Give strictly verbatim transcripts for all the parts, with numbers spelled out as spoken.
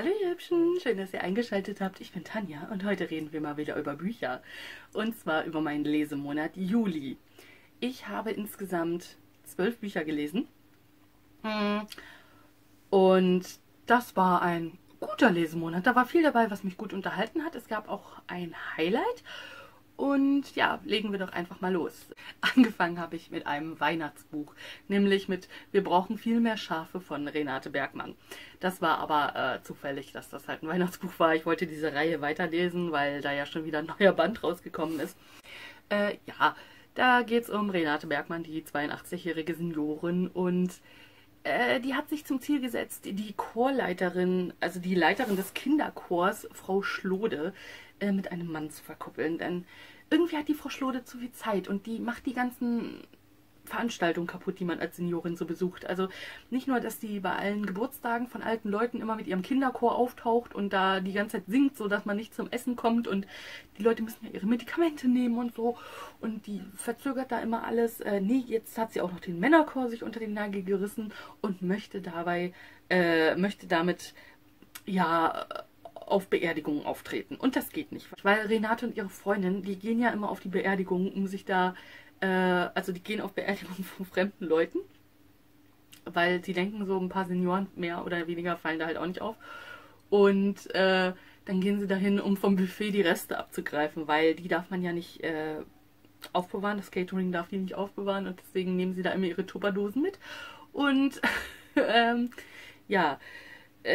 Hallo ihr Hübschen, schön, dass ihr eingeschaltet habt. Ich bin Tanja und heute reden wir mal wieder über Bücher. Und zwar über meinen Lesemonat Juli. Ich habe insgesamt zwölf Bücher gelesen. Und das war ein guter Lesemonat. Da war viel dabei, was mich gut unterhalten hat. Es gab auch ein Highlight. Und ja, legen wir doch einfach mal los. Angefangen habe ich mit einem Weihnachtsbuch, nämlich mit Wir brauchen viel mehr Schafe von Renate Bergmann. Das war aber äh, zufällig, dass das halt ein Weihnachtsbuch war. Ich wollte diese Reihe weiterlesen, weil da ja schon wieder ein neuer Band rausgekommen ist. Äh, ja, da geht es um Renate Bergmann, die zweiundachtzigjährige Seniorin, und äh, die hat sich zum Ziel gesetzt, die Chorleiterin, also die Leiterin des Kinderchors, Frau Schlode, mit einem Mann zu verkuppeln, denn irgendwie hat die Frau Schlode zu viel Zeit und die macht die ganzen Veranstaltungen kaputt, die man als Seniorin so besucht. Also nicht nur, dass die bei allen Geburtstagen von alten Leuten immer mit ihrem Kinderchor auftaucht und da die ganze Zeit singt, sodass man nicht zum Essen kommt und die Leute müssen ja ihre Medikamente nehmen und so und die verzögert da immer alles. Äh, nee, jetzt hat sie auch noch den Männerchor sich unter den Nagel gerissen und möchte dabei, äh, möchte damit, ja, auf Beerdigungen auftreten. Und das geht nicht. Weil Renate und ihre Freundin, die gehen ja immer auf die Beerdigungen, um sich da, äh, also die gehen auf Beerdigungen von fremden Leuten, weil sie denken, so ein paar Senioren mehr oder weniger fallen da halt auch nicht auf. Und äh, dann gehen sie dahin, um vom Buffet die Reste abzugreifen, weil die darf man ja nicht äh, aufbewahren, das Catering darf die nicht aufbewahren und deswegen nehmen sie da immer ihre Tupperdosen mit. Und ähm, ja,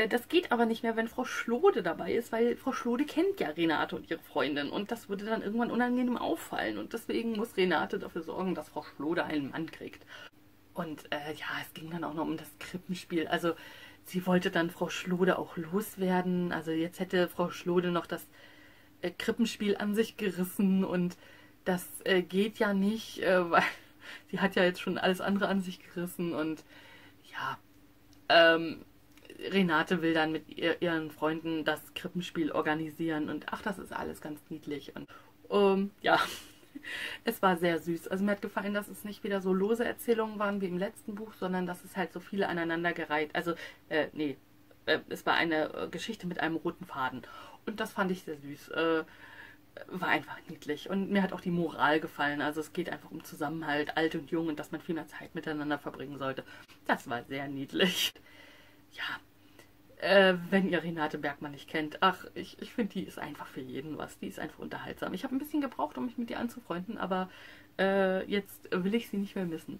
das geht aber nicht mehr, wenn Frau Schlode dabei ist, weil Frau Schlode kennt ja Renate und ihre Freundin und das würde dann irgendwann unangenehm auffallen und deswegen muss Renate dafür sorgen, dass Frau Schlode einen Mann kriegt. Und äh, ja, es ging dann auch noch um das Krippenspiel, also sie wollte dann Frau Schlode auch loswerden, also jetzt hätte Frau Schlode noch das äh, Krippenspiel an sich gerissen und das äh, geht ja nicht, äh, weil sie hat ja jetzt schon alles andere an sich gerissen und ja, ähm... Renate will dann mit ihr, ihren Freunden das Krippenspiel organisieren und ach, das ist alles ganz niedlich. Und ähm, ja, es war sehr süß. Also mir hat gefallen, dass es nicht wieder so lose Erzählungen waren wie im letzten Buch, sondern dass es halt so viele aneinandergereiht. Also, äh, nee, äh, es war eine Geschichte mit einem roten Faden. Und das fand ich sehr süß. Äh, war einfach niedlich. Und mir hat auch die Moral gefallen. Also es geht einfach um Zusammenhalt, alt und jung und dass man viel mehr Zeit miteinander verbringen sollte. Das war sehr niedlich. Ja, äh, wenn ihr Renate Bergmann nicht kennt, ach, ich, ich finde, die ist einfach für jeden was. Die ist einfach unterhaltsam. Ich habe ein bisschen gebraucht, um mich mit ihr anzufreunden, aber äh, jetzt will ich sie nicht mehr missen.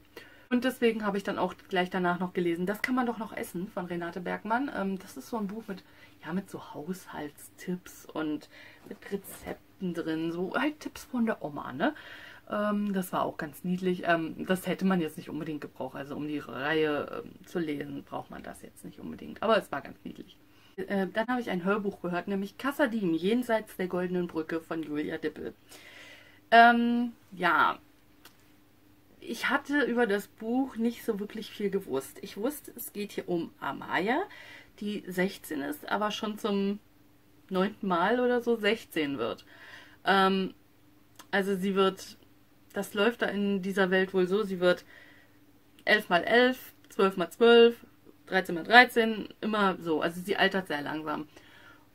Und deswegen habe ich dann auch gleich danach noch gelesen, Das kann man doch noch essen von Renate Bergmann. Ähm, das ist so ein Buch mit, ja, mit so Haushaltstipps und mit Rezepten drin, so halt Tipps von der Oma, ne? Ähm, das war auch ganz niedlich. Ähm, das hätte man jetzt nicht unbedingt gebraucht. Also um die Reihe ähm, zu lesen, braucht man das jetzt nicht unbedingt. Aber es war ganz niedlich. Äh, dann habe ich ein Hörbuch gehört, nämlich Cassardim, Jenseits der Goldenen Brücke von Julia Dippel. Ähm, ja, ich hatte über das Buch nicht so wirklich viel gewusst. Ich wusste, es geht hier um Amaya, die sechzehn ist, aber schon zum neunten Mal oder so sechzehn wird. Ähm, also sie wird... Das läuft da in dieser Welt wohl so, sie wird elf mal elf, zwölf mal zwölf, dreizehn mal dreizehn, immer so. Also sie altert sehr langsam.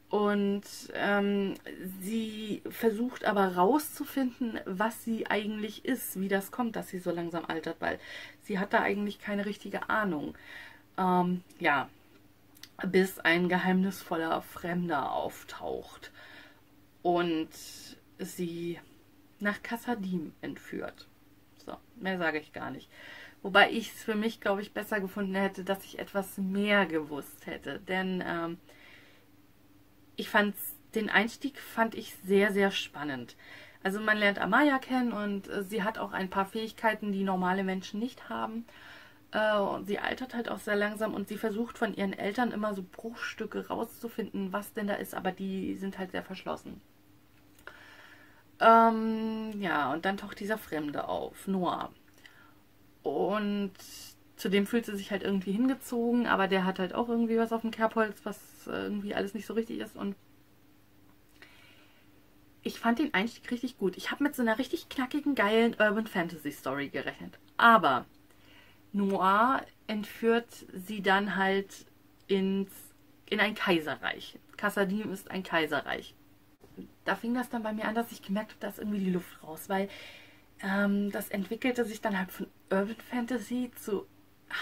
Und ähm, sie versucht aber rauszufinden, was sie eigentlich ist, wie das kommt, dass sie so langsam altert, weil sie hat da eigentlich keine richtige Ahnung. Ähm, ja, bis ein geheimnisvoller Fremder auftaucht und sie nach Cassardim entführt. So, mehr sage ich gar nicht. Wobei ich es für mich, glaube ich, besser gefunden hätte, dass ich etwas mehr gewusst hätte. Denn ähm, ich fand's, den Einstieg fand ich sehr, sehr spannend. Also man lernt Amaya kennen und äh, sie hat auch ein paar Fähigkeiten, die normale Menschen nicht haben. Äh, und sie altert halt auch sehr langsam und sie versucht von ihren Eltern immer so Bruchstücke rauszufinden, was denn da ist, aber die sind halt sehr verschlossen. Ähm, ja, und dann taucht dieser Fremde auf, Noah. Und zu dem fühlt sie sich halt irgendwie hingezogen, aber der hat halt auch irgendwie was auf dem Kerbholz, was irgendwie alles nicht so richtig ist. Und ich fand den Einstieg richtig gut. Ich habe mit so einer richtig knackigen, geilen Urban-Fantasy-Story gerechnet. Aber Noah entführt sie dann halt ins in ein Kaiserreich. Cassardim ist ein Kaiserreich. Da fing das dann bei mir an, dass ich gemerkt habe, da ist irgendwie die Luft raus, weil ähm, das entwickelte sich dann halt von Urban Fantasy zu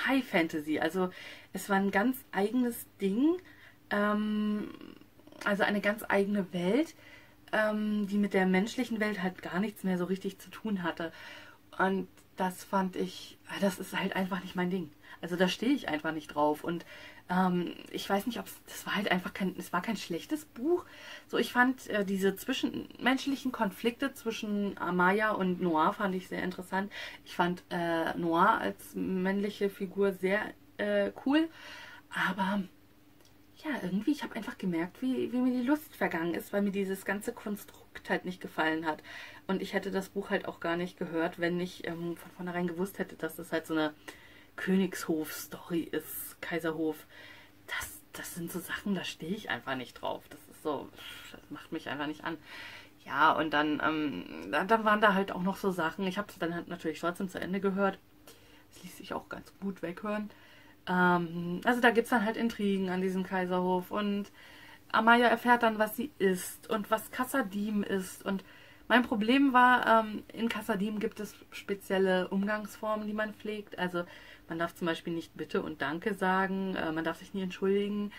High Fantasy. Also es war ein ganz eigenes Ding, ähm, also eine ganz eigene Welt, ähm, die mit der menschlichen Welt halt gar nichts mehr so richtig zu tun hatte. Und das fand ich, das ist halt einfach nicht mein Ding. Also da stehe ich einfach nicht drauf. Und ähm, ich weiß nicht, ob es, das war halt einfach kein, es war kein schlechtes Buch. So, ich fand äh, diese zwischenmenschlichen Konflikte zwischen Amaya und Noir fand ich sehr interessant. Ich fand äh, Noir als männliche Figur sehr äh, cool. Aber ja, irgendwie, ich habe einfach gemerkt, wie, wie mir die Lust vergangen ist, weil mir dieses ganze Konstrukt halt nicht gefallen hat. Und ich hätte das Buch halt auch gar nicht gehört, wenn ich ähm, von vornherein gewusst hätte, dass das halt so eine Königshof-Story ist, Kaiserhof. Das, das sind so Sachen, da stehe ich einfach nicht drauf. Das ist so, das macht mich einfach nicht an. Ja, und dann, ähm, dann, dann waren da halt auch noch so Sachen. Ich habe es dann halt natürlich trotzdem zu Ende gehört. Das ließ sich auch ganz gut weghören. Ähm, also da gibt es dann halt Intrigen an diesem Kaiserhof. Und Amaya erfährt dann, was sie ist und was Cassardim ist. Und mein Problem war, ähm, in Cassardim gibt es spezielle Umgangsformen, die man pflegt. Also man darf zum Beispiel nicht Bitte und Danke sagen, äh, man darf sich nie entschuldigen.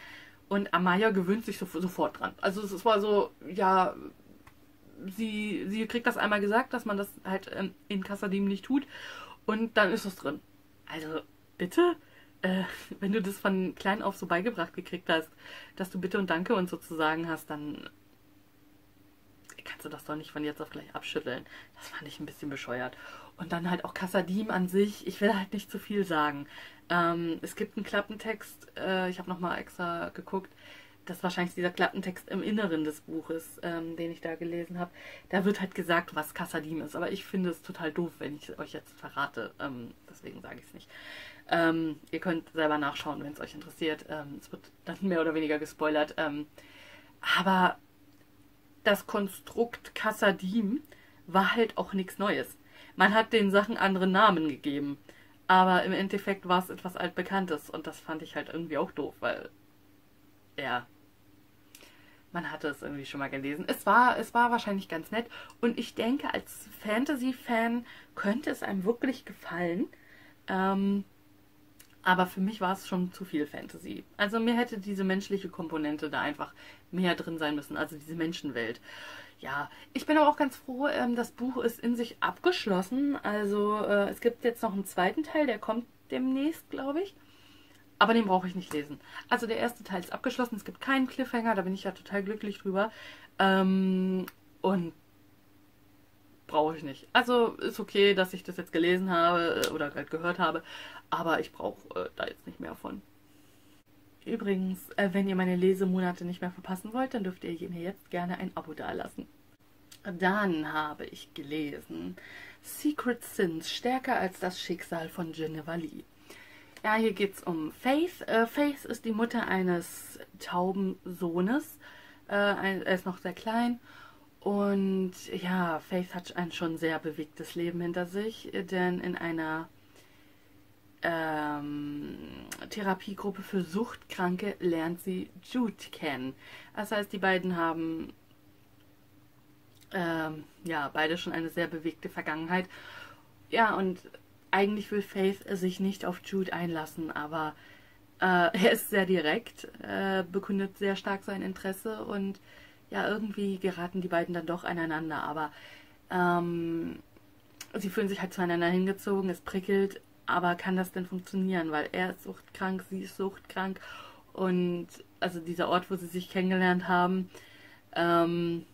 Und Amaya gewöhnt sich so, sofort dran. Also es war so, ja, sie, sie kriegt das einmal gesagt, dass man das halt ähm, in Cassardim nicht tut. Und dann ist es drin. Also bitte, äh, wenn du das von klein auf so beigebracht gekriegt hast, dass du Bitte und Danke und sozusagen hast, dann kannst du das doch nicht von jetzt auf gleich abschütteln. Das fand ich ein bisschen bescheuert. Und dann halt auch Cassardim an sich. Ich will halt nicht zu viel sagen. Ähm, es gibt einen Klappentext. Äh, ich habe nochmal extra geguckt. Das ist wahrscheinlich dieser Klappentext im Inneren des Buches, ähm, den ich da gelesen habe. Da wird halt gesagt, was Cassardim ist. Aber ich finde es total doof, wenn ich euch jetzt verrate. Ähm, deswegen sage ich es nicht. Ähm, ihr könnt selber nachschauen, wenn es euch interessiert. Ähm, es wird dann mehr oder weniger gespoilert. Ähm, aber das Konstrukt Cassardim war halt auch nichts Neues. Man hat den Sachen andere Namen gegeben, aber im Endeffekt war es etwas Altbekanntes und das fand ich halt irgendwie auch doof, weil, ja, man hatte es irgendwie schon mal gelesen. Es war, es war wahrscheinlich ganz nett und ich denke, als Fantasy-Fan könnte es einem wirklich gefallen, ähm, aber für mich war es schon zu viel Fantasy. Also mir hätte diese menschliche Komponente da einfach mehr drin sein müssen. Also diese Menschenwelt. Ja, ich bin aber auch ganz froh, ähm, das Buch ist in sich abgeschlossen. Also äh, es gibt jetzt noch einen zweiten Teil, der kommt demnächst, glaube ich. Aber den brauche ich nicht lesen. Also der erste Teil ist abgeschlossen. Es gibt keinen Cliffhanger, da bin ich ja total glücklich drüber. Ähm, und brauche ich nicht. Also ist okay, dass ich das jetzt gelesen habe oder gerade gehört habe, aber ich brauche äh, da jetzt nicht mehr von. Übrigens, äh, wenn ihr meine Lesemonate nicht mehr verpassen wollt, dann dürft ihr mir jetzt gerne ein Abo dalassen. Dann habe ich gelesen Secret Sins – Stärker als das Schicksal von Geneva Lee. Ja, hier geht es um Faith. Äh, Faith ist die Mutter eines tauben Sohnes. Äh, er ist noch sehr klein. Und ja, Faith hat ein schon sehr bewegtes Leben hinter sich, denn in einer ähm, Therapiegruppe für Suchtkranke lernt sie Jude kennen. Das heißt, die beiden haben ähm, ja beide schon eine sehr bewegte Vergangenheit. Ja, und eigentlich will Faith sich nicht auf Jude einlassen, aber äh, er ist sehr direkt, äh, bekundet sehr stark sein Interesse und ja, irgendwie geraten die beiden dann doch aneinander, aber ähm, sie fühlen sich halt zueinander hingezogen, es prickelt, aber kann das denn funktionieren, weil er ist suchtkrank, sie ist suchtkrank und also dieser Ort, wo sie sich kennengelernt haben, ähm,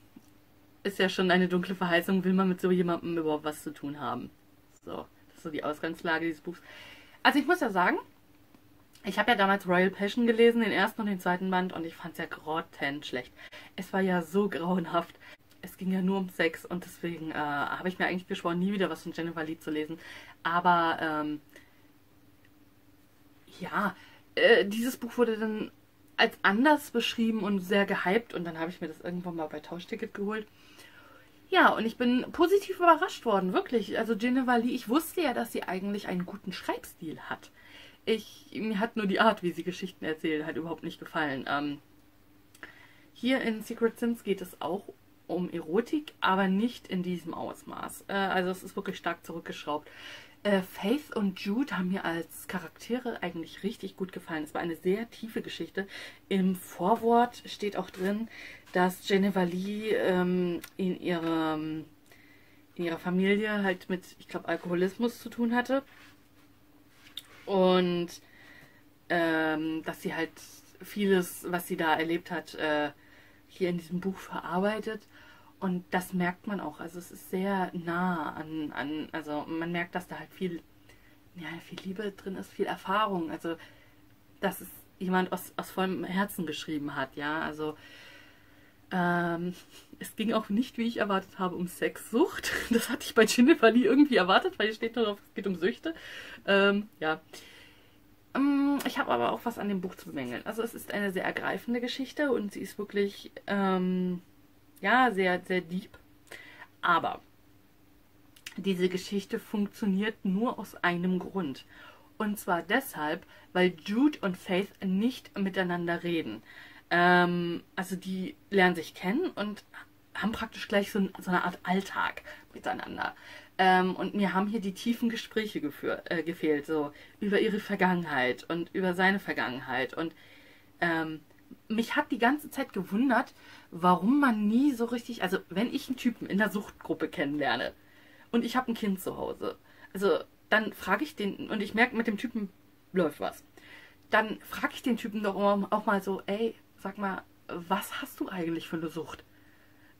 ist ja schon eine dunkle Verheißung, will man mit so jemandem überhaupt was zu tun haben. So, das ist so die Ausgangslage dieses Buchs. Also ich muss ja sagen, ich habe ja damals Royal Passion gelesen, den ersten und den zweiten Band, und ich fand es ja grottenschlecht. Es war ja so grauenhaft. Es ging ja nur um Sex und deswegen äh, habe ich mir eigentlich geschworen, nie wieder was von Jennifer Lee zu lesen. Aber ähm, ja, äh, dieses Buch wurde dann als anders beschrieben und sehr gehypt und dann habe ich mir das irgendwann mal bei Tauschticket geholt. Ja, und ich bin positiv überrascht worden, wirklich. Also Jennifer Lee, ich wusste ja, dass sie eigentlich einen guten Schreibstil hat. Ich, mir hat nur die Art, wie sie Geschichten erzählt, halt überhaupt nicht gefallen. Ähm, hier in Secret Sins geht es auch um Erotik, aber nicht in diesem Ausmaß. Äh, also es ist wirklich stark zurückgeschraubt. Äh, Faith und Jude haben mir als Charaktere eigentlich richtig gut gefallen. Es war eine sehr tiefe Geschichte. Im Vorwort steht auch drin, dass Geneva Lee ähm, in, ihrem, in ihrer Familie halt mit, ich glaube, Alkoholismus zu tun hatte. Und ähm, dass sie halt vieles, was sie da erlebt hat, äh, hier in diesem Buch verarbeitet. Und das merkt man auch. Also es ist sehr nah an, an also man merkt, dass da halt viel, ja, viel Liebe drin ist, viel Erfahrung. Also dass es jemand aus, aus vollem Herzen geschrieben hat, ja. Also ähm, es ging auch nicht, wie ich erwartet habe, um Sexsucht. Das hatte ich bei Jennifer Lee irgendwie erwartet, weil hier steht nur drauf, es geht um Süchte. Ähm, ja. Ich habe aber auch was an dem Buch zu bemängeln. Also es ist eine sehr ergreifende Geschichte und sie ist wirklich, ähm, ja, sehr, sehr deep. Aber diese Geschichte funktioniert nur aus einem Grund. Und zwar deshalb, weil Jude und Faith nicht miteinander reden. Ähm, also die lernen sich kennen und haben praktisch gleich so, so eine Art Alltag miteinander. Ähm, und mir haben hier die tiefen Gespräche äh, gefehlt, so über ihre Vergangenheit und über seine Vergangenheit. Und ähm, mich hat die ganze Zeit gewundert, warum man nie so richtig, also wenn ich einen Typen in der Suchtgruppe kennenlerne und ich habe ein Kind zu Hause, also dann frage ich den, und ich merke, mit dem Typen läuft was, dann frage ich den Typen doch auch mal so, ey, sag mal, was hast du eigentlich für eine Sucht?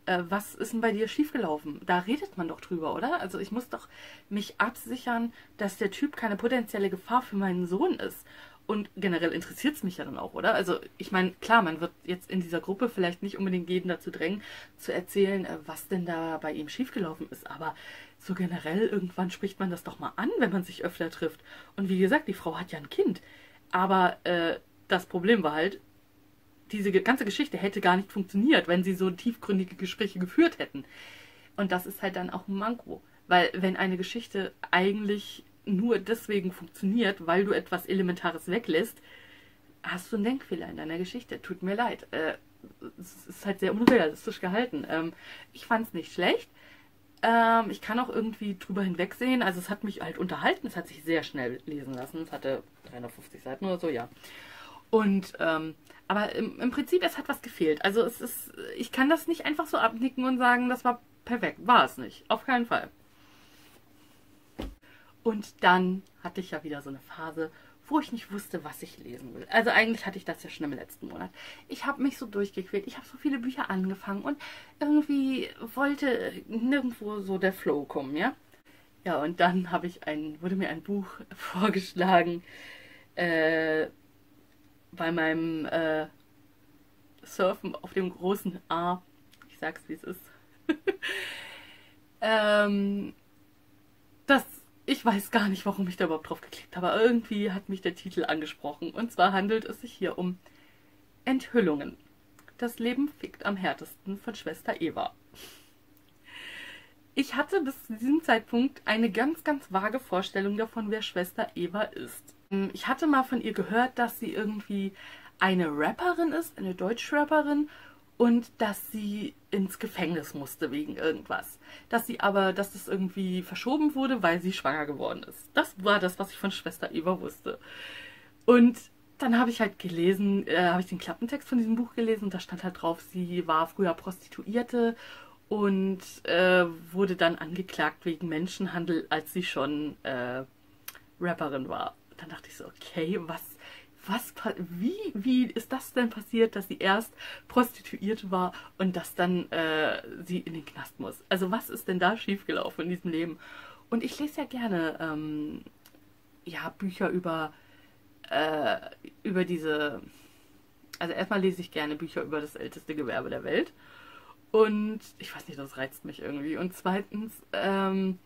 Was ist denn bei dir schiefgelaufen? Da redet man doch drüber, oder? Also ich muss doch mich absichern, dass der Typ keine potenzielle Gefahr für meinen Sohn ist. Und generell interessiert es mich ja dann auch, oder? Also ich meine, klar, man wird jetzt in dieser Gruppe vielleicht nicht unbedingt jeden dazu drängen, zu erzählen, was denn da bei ihm schiefgelaufen ist. Aber so generell, irgendwann spricht man das doch mal an, wenn man sich öfter trifft. Und wie gesagt, die Frau hat ja ein Kind. Aber äh, das Problem war halt, diese ganze Geschichte hätte gar nicht funktioniert, wenn sie so tiefgründige Gespräche geführt hätten. Und das ist halt dann auch ein Manko. Weil wenn eine Geschichte eigentlich nur deswegen funktioniert, weil du etwas Elementares weglässt, hast du einen Denkfehler in deiner Geschichte. Tut mir leid. Äh, es ist halt sehr unrealistisch gehalten. Ähm, ich fand es nicht schlecht. Ähm, ich kann auch irgendwie drüber hinwegsehen. Also es hat mich halt unterhalten. Es hat sich sehr schnell lesen lassen. Es hatte dreihundertfünfzig Seiten oder so, ja. Und, ähm, aber im, im Prinzip, es hat was gefehlt. Also es ist, ich kann das nicht einfach so abnicken und sagen, das war perfekt. War es nicht. Auf keinen Fall. Und dann hatte ich ja wieder so eine Phase, wo ich nicht wusste, was ich lesen will. Also eigentlich hatte ich das ja schon im letzten Monat. Ich habe mich so durchgequält. Ich habe so viele Bücher angefangen und irgendwie wollte nirgendwo so der Flow kommen, ja? Ja, und dann habe ich ein, wurde mir ein Buch vorgeschlagen, äh, bei meinem äh, Surfen auf dem großen A. Ich sag's, wie es ist. ähm, das, ich weiß gar nicht, warum ich da überhaupt drauf geklickt habe, aber irgendwie hat mich der Titel angesprochen. Und zwar handelt es sich hier um Enthüllungen. Das Leben fickt am härtesten von Schwesta Ewa. Ich hatte bis zu diesem Zeitpunkt eine ganz, ganz vage Vorstellung davon, wer Schwesta Ewa ist. Ich hatte mal von ihr gehört, dass sie irgendwie eine Rapperin ist, eine Deutschrapperin, und dass sie ins Gefängnis musste wegen irgendwas. Dass sie aber, dass das irgendwie verschoben wurde, weil sie schwanger geworden ist. Das war das, was ich von Schwesta Ewa wusste. Und dann habe ich halt gelesen, äh, habe ich den Klappentext von diesem Buch gelesen und da stand halt drauf, sie war früher Prostituierte und äh, wurde dann angeklagt wegen Menschenhandel, als sie schon äh, Rapperin war. Dann dachte ich so, okay, was, was, wie, wie ist das denn passiert, dass sie erst prostituiert war und dass dann äh, sie in den Knast muss? Also was ist denn da schiefgelaufen in diesem Leben? Und ich lese ja gerne ähm, ja, Bücher über, äh, über diese, also erstmal lese ich gerne Bücher über das älteste Gewerbe der Welt. Und ich weiß nicht, das reizt mich irgendwie. Und zweitens, ähm,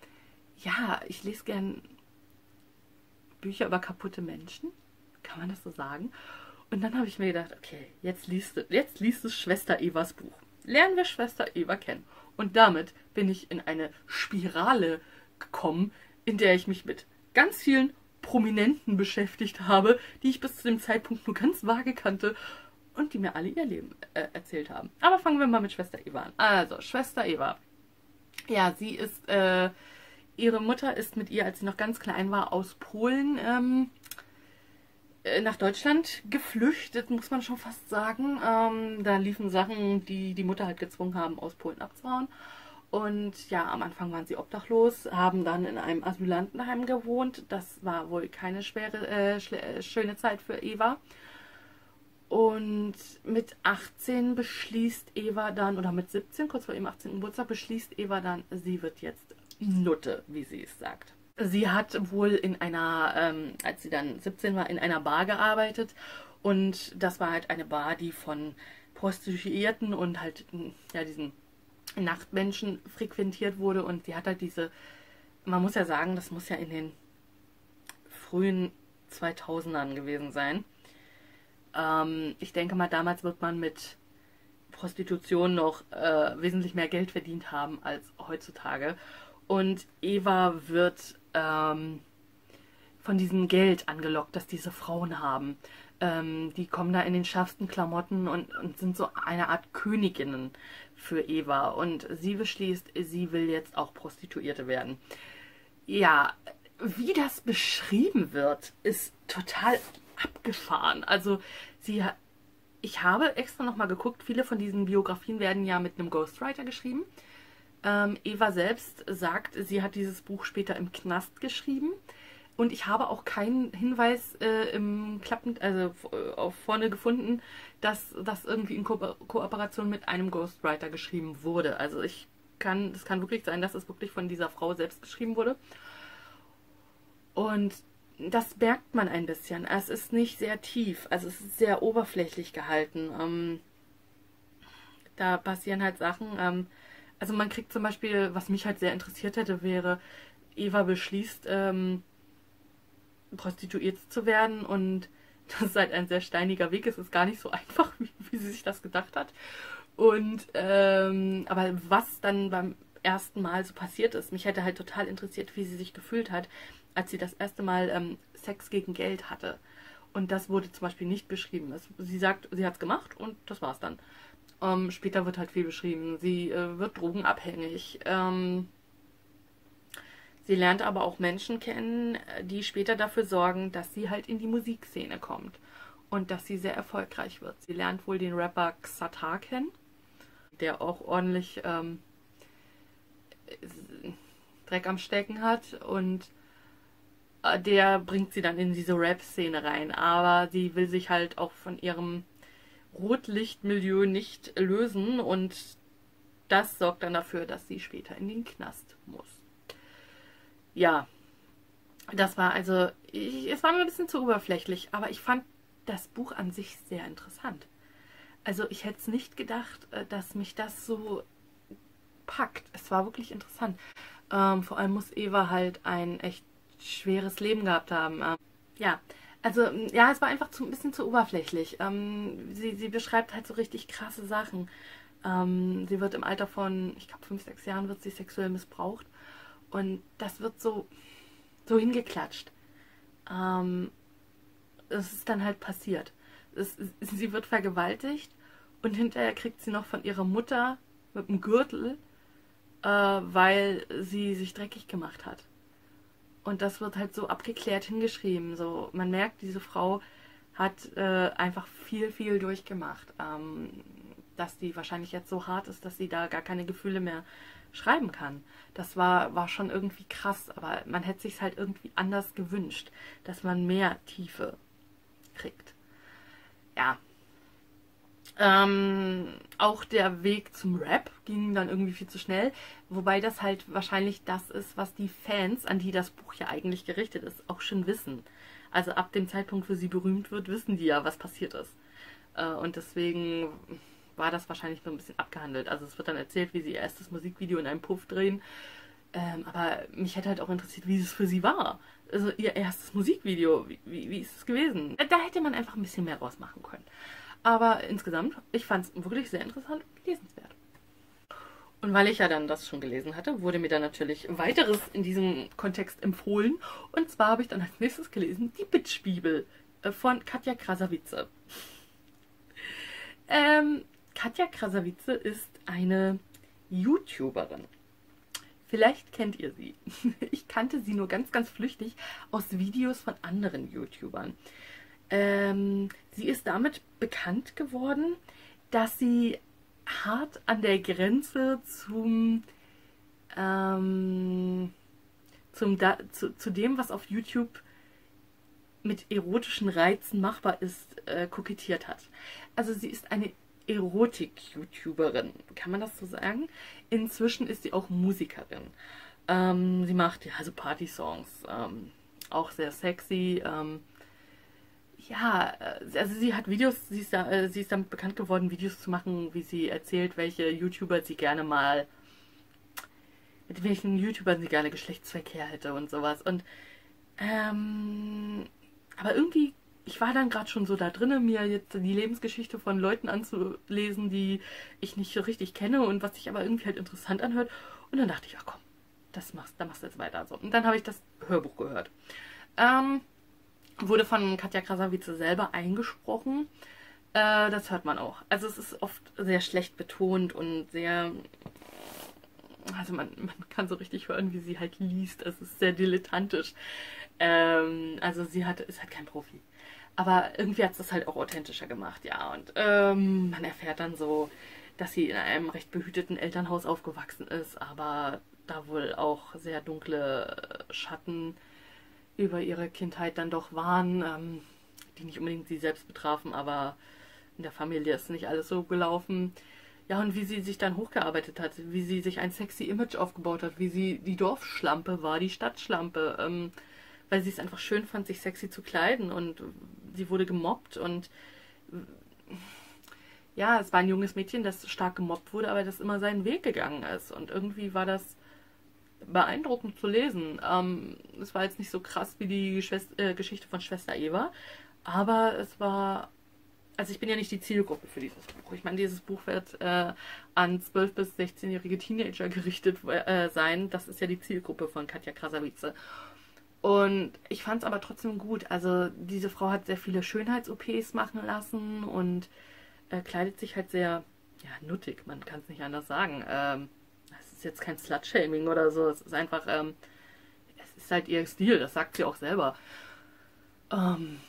ja, ich lese gerne Bücher über kaputte Menschen, kann man das so sagen? Und dann habe ich mir gedacht, okay, jetzt liest du, jetzt liest du Schwesta Ewas Buch. Lernen wir Schwesta Ewa kennen. Und damit bin ich in eine Spirale gekommen, in der ich mich mit ganz vielen Prominenten beschäftigt habe, die ich bis zu dem Zeitpunkt nur ganz vage kannte und die mir alle ihr Leben äh, erzählt haben. Aber fangen wir mal mit Schwester Ewa an. Also, Schwester Ewa. Ja, sie ist, äh, ihre Mutter ist mit ihr, als sie noch ganz klein war, aus Polen ähm, nach Deutschland geflüchtet, muss man schon fast sagen. Ähm, da liefen Sachen, die die Mutter halt gezwungen haben, aus Polen abzuhauen. Und ja, am Anfang waren sie obdachlos, haben dann in einem Asylantenheim gewohnt. Das war wohl keine schwere, äh, schöne Zeit für Ewa. Und mit achtzehn beschließt Ewa dann, oder mit siebzehn, kurz vor ihrem achtzehnten Geburtstag, beschließt Ewa dann, sie wird jetzt Nutte, wie sie es sagt. Sie hat wohl in einer, ähm, als sie dann siebzehn war, in einer Bar gearbeitet. Und das war halt eine Bar, die von Prostituierten und halt, ja, diesen Nachtmenschen frequentiert wurde. Und sie hat halt diese, man muss ja sagen, das muss ja in den frühen zweitausendern gewesen sein. Ähm, ich denke mal, damals wird man mit Prostitution noch äh, wesentlich mehr Geld verdient haben als heutzutage. Und Ewa wird ähm, von diesem Geld angelockt, das diese Frauen haben. Ähm, die kommen da in den schärfsten Klamotten und, und sind so eine Art Königinnen für Ewa. Und sie beschließt, sie will jetzt auch Prostituierte werden. Ja, wie das beschrieben wird, ist total abgefahren. Also sie, ich habe extra nochmal geguckt, viele von diesen Biografien werden ja mit einem Ghostwriter geschrieben. Ähm, Ewa selbst sagt, sie hat dieses Buch später im Knast geschrieben. Und ich habe auch keinen Hinweis äh, im Klappen, also auf vorne gefunden, dass das irgendwie in Ko Kooperation mit einem Ghostwriter geschrieben wurde. Also ich kann, es kann wirklich sein, dass es wirklich von dieser Frau selbst geschrieben wurde. Und das merkt man ein bisschen. Es ist nicht sehr tief, also es ist sehr oberflächlich gehalten. Ähm, da passieren halt Sachen. Ähm, Also man kriegt zum Beispiel, was mich halt sehr interessiert hätte, wäre, Ewa beschließt, ähm, prostituiert zu werden, und das ist halt ein sehr steiniger Weg. Es ist gar nicht so einfach, wie, wie sie sich das gedacht hat. Und ähm, aber was dann beim ersten Mal so passiert ist, mich hätte halt total interessiert, wie sie sich gefühlt hat, als sie das erste Mal ähm, Sex gegen Geld hatte. Und das wurde zum Beispiel nicht beschrieben. Das, sie sagt, sie hat es gemacht und das war's dann. Um, später wird halt viel beschrieben. Sie äh, wird drogenabhängig. Ähm, sie lernt aber auch Menschen kennen, die später dafür sorgen, dass sie halt in die Musikszene kommt und dass sie sehr erfolgreich wird. Sie lernt wohl den Rapper Xatar kennen, der auch ordentlich ähm, Dreck am Stecken hat, und äh, der bringt sie dann in diese Rap-Szene rein. Aber sie will sich halt auch von ihrem Rotlichtmilieu nicht lösen, und das sorgt dann dafür, dass sie später in den Knast muss. Ja, das war also, ich, es war mir ein bisschen zu oberflächlich, aber ich fand das Buch an sich sehr interessant. Also ich hätte es nicht gedacht, dass mich das so packt. Es war wirklich interessant. Ähm, vor allem muss Ewa halt ein echt schweres Leben gehabt haben. Ähm, ja, Also, ja, es war einfach zu, ein bisschen zu oberflächlich. Ähm, sie, sie beschreibt halt so richtig krasse Sachen. Ähm, sie wird im Alter von, ich glaube, fünf, sechs Jahren wird sie sexuell missbraucht. Und das wird so, so hingeklatscht. Ähm, das ist dann halt passiert. Es, sie wird vergewaltigt und hinterher kriegt sie noch von ihrer Mutter mit dem Gürtel, äh, weil sie sich dreckig gemacht hat. Und das wird halt so abgeklärt hingeschrieben. So, man merkt, diese Frau hat äh, einfach viel, viel durchgemacht. Ähm, dass die wahrscheinlich jetzt so hart ist, dass sie da gar keine Gefühle mehr schreiben kann. Das war, war schon irgendwie krass, aber man hätte sich halt irgendwie anders gewünscht, dass man mehr Tiefe kriegt. Ja. Ähm, auch der Weg zum Rap ging dann irgendwie viel zu schnell, wobei das halt wahrscheinlich das ist, was die Fans, an die das Buch ja eigentlich gerichtet ist, auch schon wissen. Also ab dem Zeitpunkt, wo sie berühmt wird, wissen die ja, was passiert ist. Äh, und deswegen war das wahrscheinlich so ein bisschen abgehandelt. Also es wird dann erzählt, wie sie ihr erstes Musikvideo in einem Puff drehen. Ähm, aber mich hätte halt auch interessiert, wie es für sie war. Also ihr erstes Musikvideo, wie, wie, wie ist es gewesen? Da hätte man einfach ein bisschen mehr rausmachen können. Aber insgesamt, ich fand es wirklich sehr interessant und lesenswert. Und weil ich ja dann das schon gelesen hatte, wurde mir dann natürlich weiteres in diesem Kontext empfohlen. Und zwar habe ich dann als nächstes gelesen Die Bitch-Bibel von Katja Krasavice. Ähm, Katja Krasavice ist eine YouTuberin. Vielleicht kennt ihr sie. Ich kannte sie nur ganz, ganz flüchtig aus Videos von anderen YouTubern. Ähm, sie ist damit bekannt geworden, dass sie hart an der Grenze zum, ähm, zum da, zu, zu dem, was auf YouTube mit erotischen Reizen machbar ist, äh, kokettiert hat. Also sie ist eine Erotik-YouTuberin, kann man das so sagen? Inzwischen ist sie auch Musikerin. Ähm, sie macht ja so Party-Songs, ähm, auch sehr sexy. Ähm, ja, also sie hat Videos, sie ist, da, äh, sie ist damit bekannt geworden, Videos zu machen, wie sie erzählt, welche YouTuber sie gerne mal, mit welchen YouTubern sie gerne Geschlechtsverkehr hätte und sowas. Und, ähm, aber irgendwie, ich war dann gerade schon so da drin, mir jetzt die Lebensgeschichte von Leuten anzulesen, die ich nicht so richtig kenne und was sich aber irgendwie halt interessant anhört. Und dann dachte ich, ach komm, das machst, da machst du jetzt weiter. So. Und dann habe ich das Hörbuch gehört. Ähm, wurde von Katja Krasavice selber eingesprochen. Äh, das hört man auch. Also es ist oft sehr schlecht betont und sehr... Also man, man kann so richtig hören, wie sie halt liest. Es ist sehr dilettantisch. Ähm, also sie hat, ist halt kein Profi. Aber irgendwie hat es das halt auch authentischer gemacht, ja. Und ähm, man erfährt dann so, dass sie in einem recht behüteten Elternhaus aufgewachsen ist, aber da wohl auch sehr dunkle Schatten über ihre Kindheit dann doch waren, ähm, die nicht unbedingt sie selbst betrafen, aber in der Familie ist nicht alles so gelaufen. Ja, und wie sie sich dann hochgearbeitet hat, wie sie sich ein sexy Image aufgebaut hat, wie sie die Dorfschlampe war, die Stadtschlampe, ähm, weil sie es einfach schön fand, sich sexy zu kleiden, und sie wurde gemobbt und ja, es war ein junges Mädchen, das stark gemobbt wurde, aber das immer seinen Weg gegangen ist, und irgendwie war das beeindruckend zu lesen. Ähm, es war jetzt nicht so krass wie die Schwest äh, Geschichte von Schwesta Ewa, aber es war, also ich bin ja nicht die Zielgruppe für dieses Buch. Ich meine, dieses Buch wird äh, an zwölf bis sechzehnjährige Teenager gerichtet äh, sein. Das ist ja die Zielgruppe von Katja Krasavice. Und ich fand es aber trotzdem gut. Also diese Frau hat sehr viele Schönheits-O Ps machen lassen und äh, kleidet sich halt sehr, ja, nuttig, man kann es nicht anders sagen. Ähm, das ist jetzt kein Slut-Shaming oder so, es ist einfach, ähm, es ist halt ihr Stil, das sagt sie auch selber. Ähm,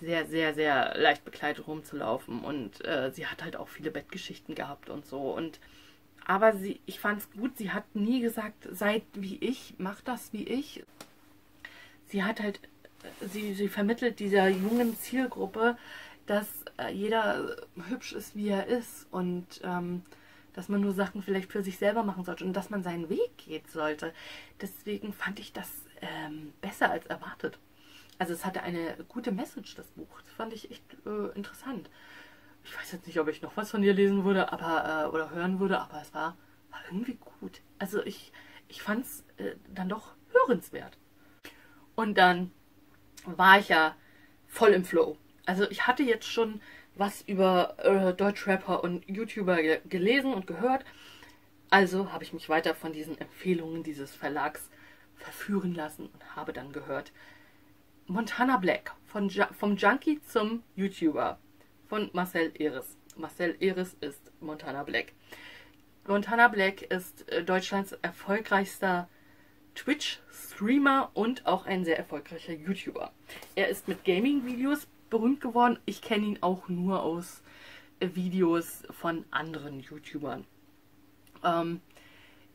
sehr, sehr, sehr leicht bekleidet rumzulaufen, und äh, sie hat halt auch viele Bettgeschichten gehabt und so. Und aber sie, ich fand es gut, sie hat nie gesagt, seid wie ich, macht das wie ich. Sie hat halt, sie, sie vermittelt dieser jungen Zielgruppe, dass äh, jeder hübsch ist, wie er ist, und ähm, dass man nur Sachen vielleicht für sich selber machen sollte und dass man seinen Weg gehen sollte. Deswegen fand ich das ähm, besser als erwartet. Also es hatte eine gute Message, das Buch. Das fand ich echt äh, interessant. Ich weiß jetzt nicht, ob ich noch was von ihr lesen würde, aber äh, oder hören würde, aber es war, war irgendwie gut. Also ich, ich fand es äh, dann doch hörenswert. Und dann war ich ja voll im Flow. Also ich hatte jetzt schon was über äh, Deutschrapper und YouTuber ge gelesen und gehört. Also habe ich mich weiter von diesen Empfehlungen dieses Verlags verführen lassen und habe dann gehört MontanaBlack, von Ju vom Junkie zum YouTuber, von Marcel Eris. Marcel Eris ist MontanaBlack. MontanaBlack ist äh, Deutschlands erfolgreichster Twitch-Streamer und auch ein sehr erfolgreicher YouTuber. Er ist mit Gaming-Videos berühmt geworden. Ich kenne ihn auch nur aus Videos von anderen YouTubern. Ähm,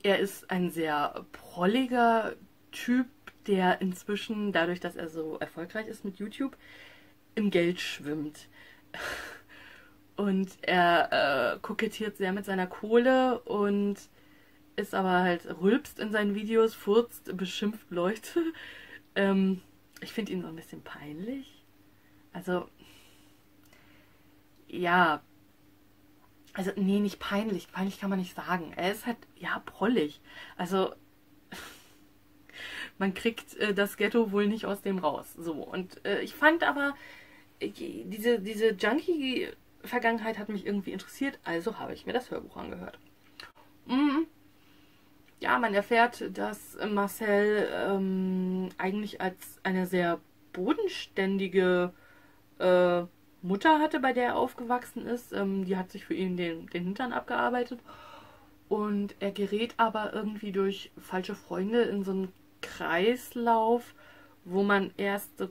er ist ein sehr prolliger Typ, der inzwischen, dadurch, dass er so erfolgreich ist mit YouTube, im Geld schwimmt. Und er äh, kokettiert sehr mit seiner Kohle und ist aber halt, rülpst in seinen Videos, furzt, beschimpft Leute. Ähm, ich finde ihn so ein bisschen peinlich. Also, ja, also, nee, nicht peinlich. Peinlich kann man nicht sagen. Er ist halt, ja, prollig. Also, man kriegt äh, das Ghetto wohl nicht aus dem raus. So, und äh, ich fand aber, äh, diese, diese Junkie-Vergangenheit hat mich irgendwie interessiert, also habe ich mir das Hörbuch angehört. Mhm. Ja, man erfährt, dass Marcel ähm, eigentlich als eine sehr bodenständige äh, Mutter hatte, bei der er aufgewachsen ist. Ähm, die hat sich für ihn den, den Hintern abgearbeitet. Und er gerät aber irgendwie durch falsche Freunde in so einen Kreislauf, wo man erst so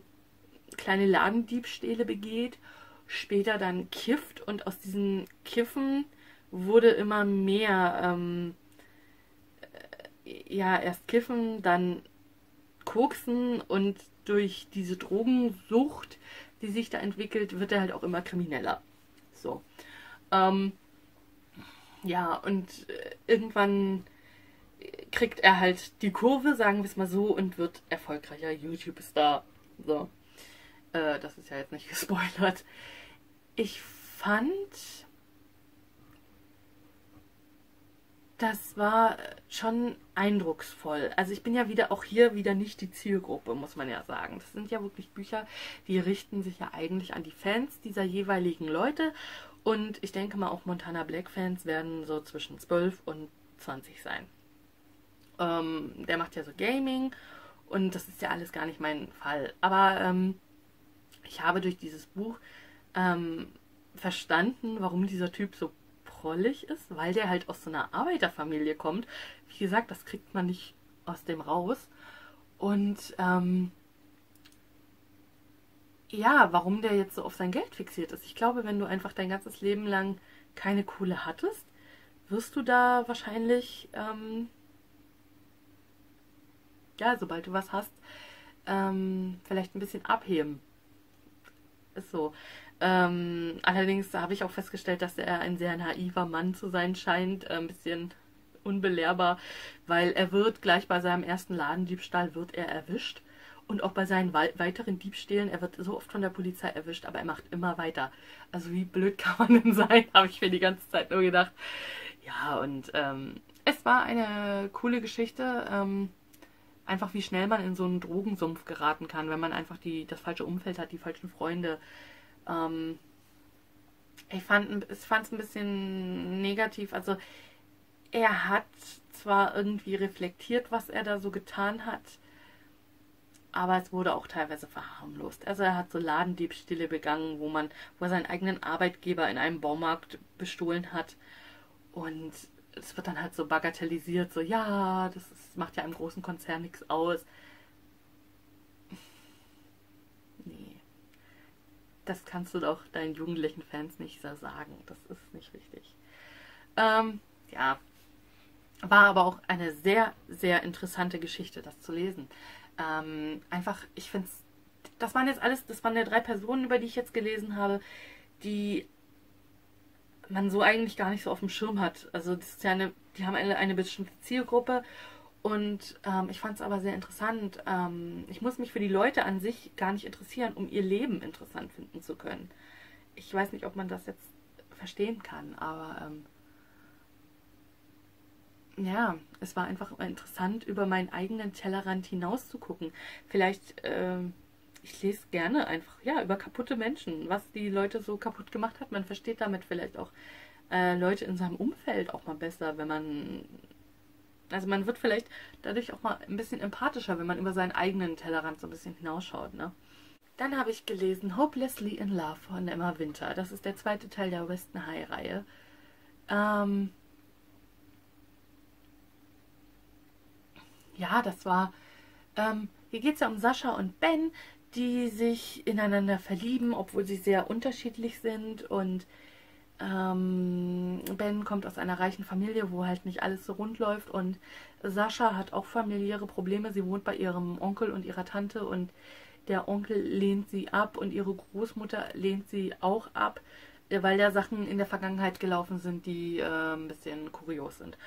kleine Ladendiebstähle begeht, später dann kifft. Und aus diesen Kiffen wurde immer mehr... Ähm, ja, erst kiffen, dann koksen, und durch diese Drogensucht, die sich da entwickelt, wird er halt auch immer krimineller. So. Ähm, ja, und irgendwann kriegt er halt die Kurve, sagen wir es mal so, und wird erfolgreicher YouTube-Star. So. Äh, das ist ja jetzt nicht gespoilert. Ich fand... Das war schon eindrucksvoll. Also ich bin ja wieder auch hier wieder nicht die Zielgruppe, muss man ja sagen. Das sind ja wirklich Bücher, die richten sich ja eigentlich an die Fans dieser jeweiligen Leute. Und ich denke mal, auch MontanaBlack-Fans werden so zwischen zwölf und zwanzig sein. Ähm, der macht ja so Gaming, und das ist ja alles gar nicht mein Fall. Aber ähm, ich habe durch dieses Buch ähm, verstanden, warum dieser Typ so ist, weil der halt aus so einer Arbeiterfamilie kommt. Wie gesagt, das kriegt man nicht aus dem raus. Und ähm, ja, warum der jetzt so auf sein Geld fixiert ist. Ich glaube, wenn du einfach dein ganzes Leben lang keine Kohle hattest, wirst du da wahrscheinlich, ähm, ja, sobald du was hast, ähm, vielleicht ein bisschen abheben. Ist so. Ähm, allerdings habe ich auch festgestellt, dass er ein sehr naiver Mann zu sein scheint, äh, ein bisschen unbelehrbar, weil er wird gleich bei seinem ersten Ladendiebstahl wird er erwischt, und auch bei seinen weiteren Diebstählen, er wird so oft von der Polizei erwischt, aber er macht immer weiter. Also wie blöd kann man denn sein, habe ich mir die ganze Zeit nur gedacht. Ja, und ähm, es war eine coole Geschichte, ähm, einfach wie schnell man in so einen Drogensumpf geraten kann, wenn man einfach die, das falsche Umfeld hat, die falschen Freunde. Ähm, ich fand es ein bisschen negativ. Also er hat zwar irgendwie reflektiert, was er da so getan hat, aber es wurde auch teilweise verharmlost. Also er hat so Ladendiebstähle begangen, wo man, wo er seinen eigenen Arbeitgeber in einem Baumarkt bestohlen hat, und es wird dann halt so bagatellisiert, so ja, das ist, macht ja einem großen Konzern nichts aus. Nee. Das kannst du doch deinen jugendlichen Fans nicht so sagen. Das ist nicht richtig. Ähm, ja. War aber auch eine sehr, sehr interessante Geschichte, das zu lesen. Ähm, einfach, ich finde es... Das waren jetzt alles, das waren ja drei Personen, über die ich jetzt gelesen habe, die man so eigentlich gar nicht so auf dem Schirm hat. Also das ist ja eine, die haben eine, eine bestimmte Zielgruppe, und ähm, ich fand es aber sehr interessant. Ähm, ich muss mich für die Leute an sich gar nicht interessieren, um ihr Leben interessant finden zu können. Ich weiß nicht, ob man das jetzt verstehen kann, aber ähm, ja, es war einfach interessant, über meinen eigenen Tellerrand hinaus zu gucken. Vielleicht, ähm, ich lese gerne einfach, ja, über kaputte Menschen, was die Leute so kaputt gemacht hat. Man versteht damit vielleicht auch äh, Leute in seinem Umfeld auch mal besser, wenn man, also man wird vielleicht dadurch auch mal ein bisschen empathischer, wenn man über seinen eigenen Tellerrand so ein bisschen hinausschaut, ne? Dann habe ich gelesen Hopelessly in Love von Emma Winter. Das ist der zweite Teil der Western High-Reihe. Ähm ja, das war, ähm, hier geht es ja um Sascha und Ben, die sich ineinander verlieben, obwohl sie sehr unterschiedlich sind. Und ähm, Ben kommt aus einer reichen Familie, wo halt nicht alles so rund läuft. Und Sascha hat auch familiäre Probleme. Sie wohnt bei ihrem Onkel und ihrer Tante, und der Onkel lehnt sie ab und ihre Großmutter lehnt sie auch ab, weil da Sachen in der Vergangenheit gelaufen sind, die äh, ein bisschen kurios sind.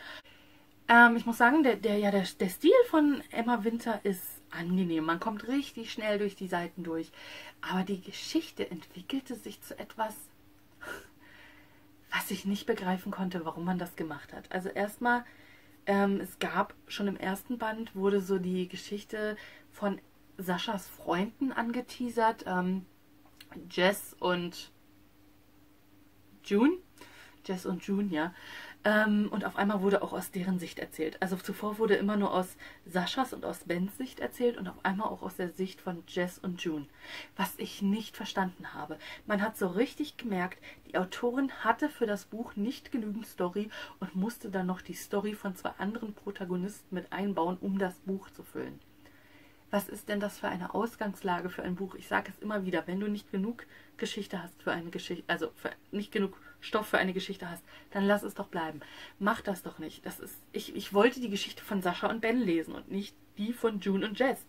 Ähm, ich muss sagen, der, der, ja, der, der Stil von Emma Winter ist angenehm. Man kommt richtig schnell durch die Seiten durch. Aber die Geschichte entwickelte sich zu etwas, was ich nicht begreifen konnte, warum man das gemacht hat. Also erstmal, ähm, es gab schon im ersten Band, wurde so die Geschichte von Saschas Freunden angeteasert. Ähm, Jess und June. Jess und Junior. Ähm, und auf einmal wurde auch aus deren Sicht erzählt. Also zuvor wurde immer nur aus Saschas und aus Bens Sicht erzählt und auf einmal auch aus der Sicht von Jess und June. Was ich nicht verstanden habe. Man hat so richtig gemerkt, die Autorin hatte für das Buch nicht genügend Story und musste dann noch die Story von zwei anderen Protagonisten mit einbauen, um das Buch zu füllen. Was ist denn das für eine Ausgangslage für ein Buch? Ich sage es immer wieder, wenn du nicht genug Geschichte hast für eine Geschichte, also für, nicht genug Stoff für eine Geschichte hast, dann lass es doch bleiben. Mach das doch nicht. Das ist, ich, ich wollte die Geschichte von Sascha und Ben lesen und nicht die von June und Jess.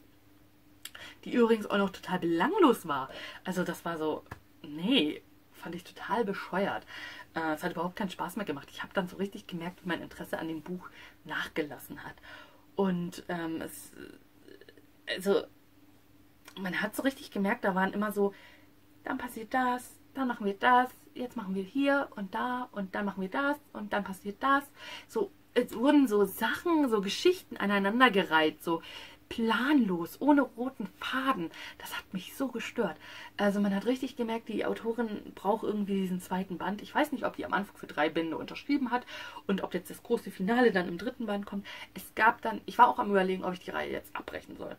Die übrigens auch noch total belanglos war. Also das war so, nee, fand ich total bescheuert. Äh, es hat überhaupt keinen Spaß mehr gemacht. Ich habe dann so richtig gemerkt, wie mein Interesse an dem Buch nachgelassen hat. Und ähm, es... Also, man hat so richtig gemerkt, da waren immer so, dann passiert das, dann machen wir das, jetzt machen wir hier und da und dann machen wir das und dann passiert das. So, es wurden so Sachen, so Geschichten aneinandergereiht, so planlos, ohne roten Faden. Das hat mich so gestört. Also man hat richtig gemerkt, die Autorin braucht irgendwie diesen zweiten Band. Ich weiß nicht, ob die am Anfang für drei Bände unterschrieben hat und ob jetzt das große Finale dann im dritten Band kommt. Es gab dann, ich war auch am Überlegen, ob ich die Reihe jetzt abbrechen soll.